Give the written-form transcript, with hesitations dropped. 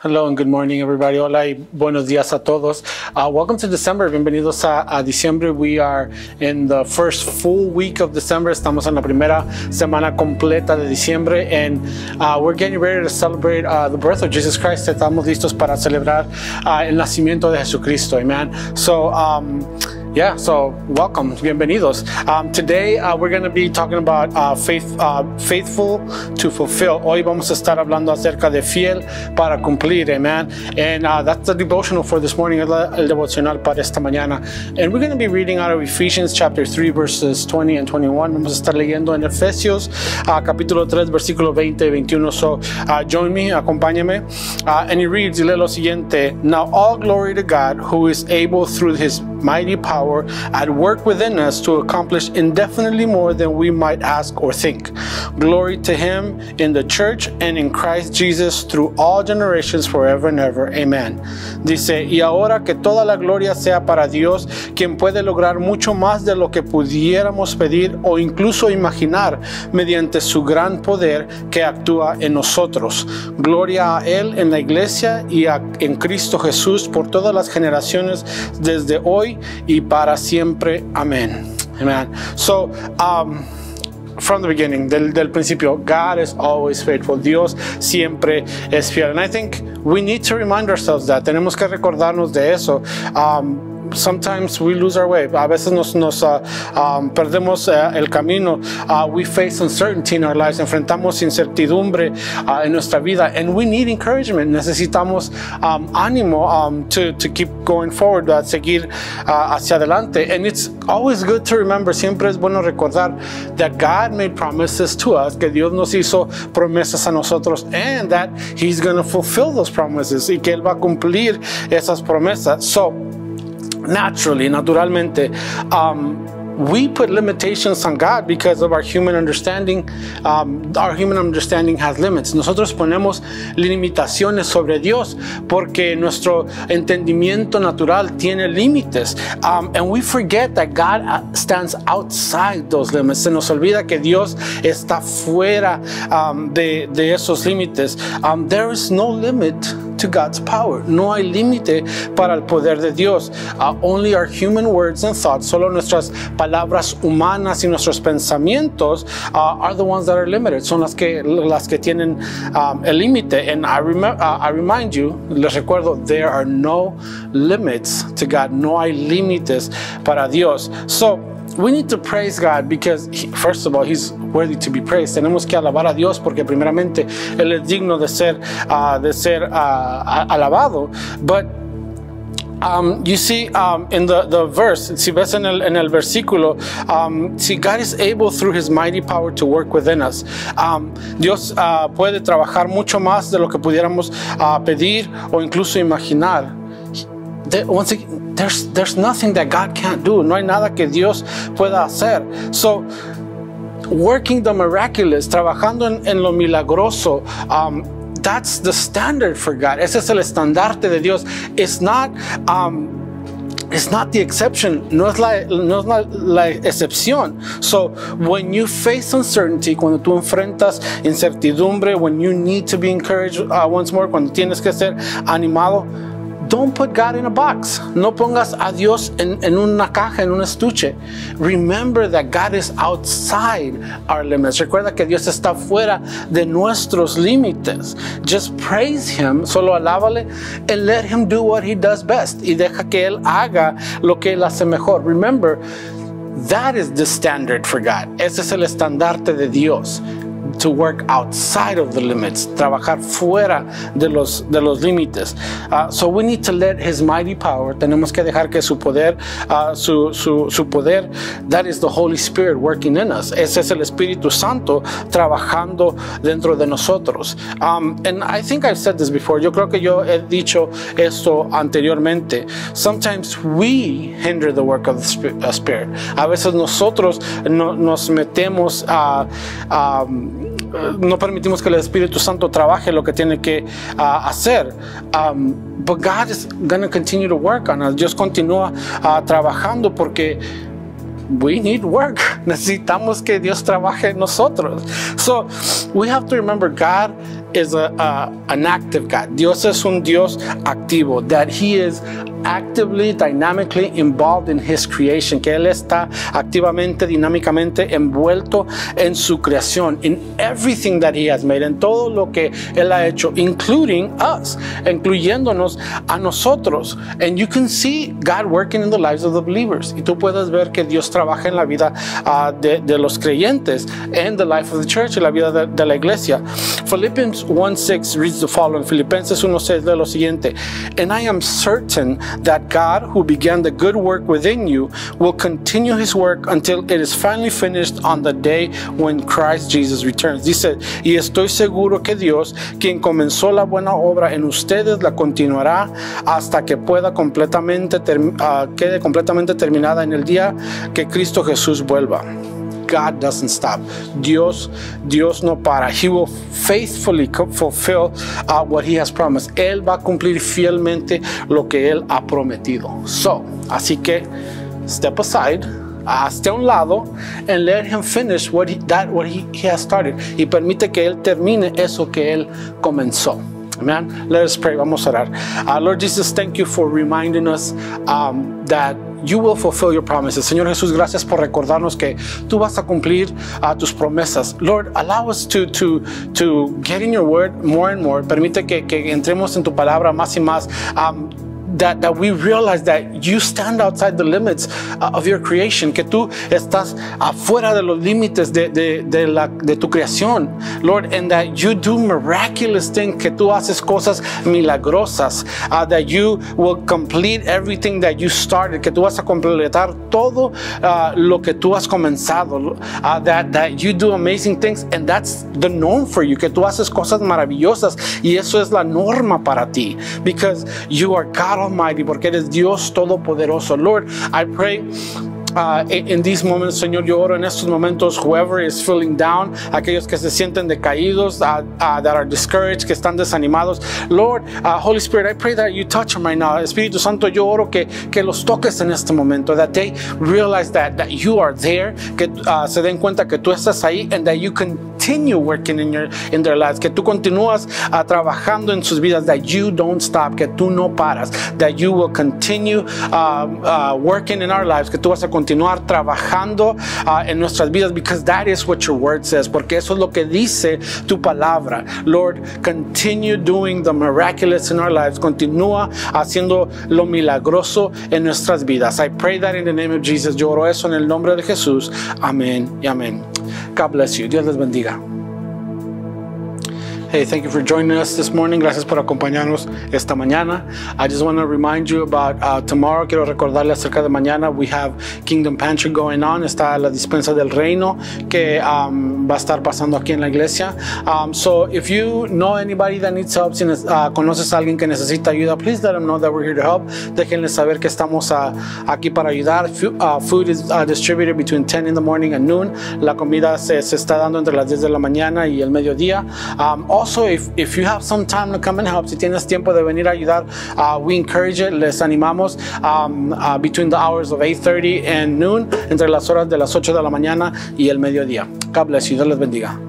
Hello and good morning, everybody. Hola y buenos días a todos. Welcome to December. Bienvenidos a Diciembre. We are in the first full week of December. Estamos en la primera semana completa de diciembre. And we're getting ready to celebrate the birth of Jesus Christ. Estamos listos para celebrar el nacimiento de Jesucristo. Amen. So, yeah, so welcome, bienvenidos. Today we're going to be talking about faithful to fulfill. Hoy vamos a estar hablando acerca de fiel para cumplir, amen. And that's the devotional for this morning, el devocional para esta mañana. And we're going to be reading out of Ephesians chapter 3, verses 20 and 21. Vamos a estar leyendo en Efesios capítulo 3, versículo 20 y 21. So join me, acompáñame. And he reads, y lee lo siguiente. Now all glory to God, who is able through his mighty power at work within us to accomplish indefinitely more than we might ask or think. Glory to him in the church and in Christ Jesus through all generations forever and ever. Amen. Dice, y ahora que toda la gloria sea para Dios, quien puede lograr mucho más de lo que pudiéramos pedir o incluso imaginar mediante su gran poder que actúa en nosotros. Gloria a él en la iglesia y en Cristo Jesús por todas las generaciones desde hoy y para siempre. Amen. Amen. So, from the beginning, del principio, God is always faithful. Dios siempre es fiel. And I think we need to remind ourselves that. Tenemos que recordarnos de eso. Sometimes we lose our way. A veces nos perdemos el camino. We face uncertainty in our lives. Enfrentamos incertidumbre en nuestra vida. And we need encouragement. Necesitamos ánimo to keep going forward, seguir hacia adelante. And it's always good to remember, siempre es bueno recordar, that God made promises to us, que Dios nos hizo promesas a nosotros, and that He's going to fulfill those promises, y que Él va a cumplir esas promesas. So, naturalmente, we put limitations on God because of our human understanding. Our human understanding has limits. Nosotros ponemos limitaciones sobre Dios porque nuestro entendimiento natural tiene límites. And we forget that God stands outside those limits. Se nos olvida que Dios está fuera de esos límites. There is no limit to God's power. No hay límite para el poder de Dios. Only our human words and thoughts, solo nuestras palabras humanas y nuestros pensamientos are the ones that are limited. Son las que tienen el límite. And I remind you, les recuerdo, there are no limits to God. No hay límites para Dios. So, we need to praise God because, first of all, He's worthy to be praised. Tenemos que alabar a Dios porque primeramente Él es digno de ser alabado. But you see, in the verse, si ves en el versículo, see, God is able through His mighty power to work within us. Dios puede trabajar mucho más de lo que pudiéramos pedir o incluso imaginar. Once again, there's nothing that God can't do. No hay nada que Dios pueda hacer. So, working the miraculous, trabajando en lo milagroso, that's the standard for God. Ese es el estandarte de Dios. It's not the exception. No es la excepción. So, when you face uncertainty, cuando tú enfrentas incertidumbre, when you need to be encouraged once more, cuando tienes que ser animado, don't put God in a box. No pongas a Dios en una caja, en un estuche. Remember that God is outside our limits. Recuerda que Dios está fuera de nuestros límites. Just praise Him, solo alábale, and let Him do what He does best. Y deja que Él haga lo que Él hace mejor. Remember, that is the standard for God. Ese es el estandarte de Dios. To work outside of the limits, trabajar fuera de los límites. So we need to let His mighty power, tenemos que dejar que su poder, su poder, that is the Holy Spirit working in us. Ese es el Espíritu Santo trabajando dentro de nosotros. And I think I've said this before. Yo creo que yo he dicho esto anteriormente. Sometimes we hinder the work of the Spirit. A veces nosotros nos metemos no permitimos que el Espíritu Santo trabaje lo que tiene que hacer. But God is going to continue to work on us. Dios continúa trabajando porque we need work. Necesitamos que Dios trabaje en nosotros. So we have to remember God is an active God. Dios es un Dios activo, that He is actively, dynamically involved in His creation, que Él está activamente, dinámicamente envuelto en su creación, in everything that He has made, en todo lo que Él ha hecho, including us, incluyéndonos a nosotros. And you can see God working in the lives of the believers. Y tú puedes ver que Dios trabaja en la vida de los creyentes, and the life of the church, en la vida de la iglesia. Philippians 1:6 reads the following. Filipenses 1:6 de lo siguiente: "And I am certain that God, who began the good work within you, will continue His work until it is finally finished on the day when Christ Jesus returns." Dice: "Y estoy seguro que Dios, quien comenzó la buena obra en ustedes, la continuará hasta que pueda quede completamente terminada en el día que Cristo Jesús vuelva." God doesn't stop. Dios no para. He will faithfully fulfill what He has promised. Él va a cumplir fielmente lo que Él ha prometido. So, así que, step aside, hazte a un lado, and let Him finish what he has started. Y permite que Él termine eso que Él comenzó. Amen. Let us pray. Vamos a orar. Lord Jesus, thank you for reminding us that you will fulfill your promises. Señor Jesús, gracias por recordarnos que tú vas a cumplir tus promesas. Lord, allow us to get in your word more and more. Permite que entremos en tu palabra más y más. That we realize that you stand outside the limits of your creation, que tú estás afuera de los límites de tu creación, Lord, and that you do miraculous things, que tú haces cosas milagrosas, that you will complete everything that you started, que tú vas a completar todo lo que tú has comenzado, that you do amazing things, and that's the norm for you, que tú haces cosas maravillosas, y eso es la norma para ti, because you are God Almighty, porque eres Dios Todopoderoso. Lord, I pray in these moments, Señor, yo oro en estos momentos, whoever is feeling down, aquellos que se sienten decaídos, that are discouraged, que están desanimados. Lord, Holy Spirit, I pray that you touch them right now. Espíritu Santo, yo oro que los toques en este momento, that they realize that you are there, que se den cuenta que tú estás ahí, and that you continue working in their lives, que tú continúas trabajando en sus vidas, that you don't stop, que tú no paras, that you will continue working in our lives, que tú vas a continuar trabajando en nuestras vidas, because that is what your word says, porque eso es lo que dice tu palabra. Lord, continue doing the miraculous in our lives. Continúa haciendo lo milagroso en nuestras vidas. I pray that in the name of Jesus. Yo oro eso en el nombre de Jesús. Amén y amén. God bless you. Dios les bendiga. Hey, thank you for joining us this morning. Gracias por acompañarnos esta mañana. I just want to remind you about tomorrow. Quiero recordarle acerca de mañana. We have Kingdom Pantry going on. Está la dispensa del reino que va a estar pasando aquí en la iglesia. So if you know anybody that needs help, si conoces a alguien que necesita ayuda, please let them know that we're here to help. Déjenles saber que estamos aquí para ayudar. Food is distributed between 10 in the morning and noon. La comida se está dando entre las 10 de la mañana y el mediodía. Also, if you have some time to come and help, si tienes tiempo de venir a ayudar, we encourage it, les animamos, between the hours of 8:30 and noon, entre las horas de las 8 de la mañana y el mediodía. God bless you, Dios les bendiga.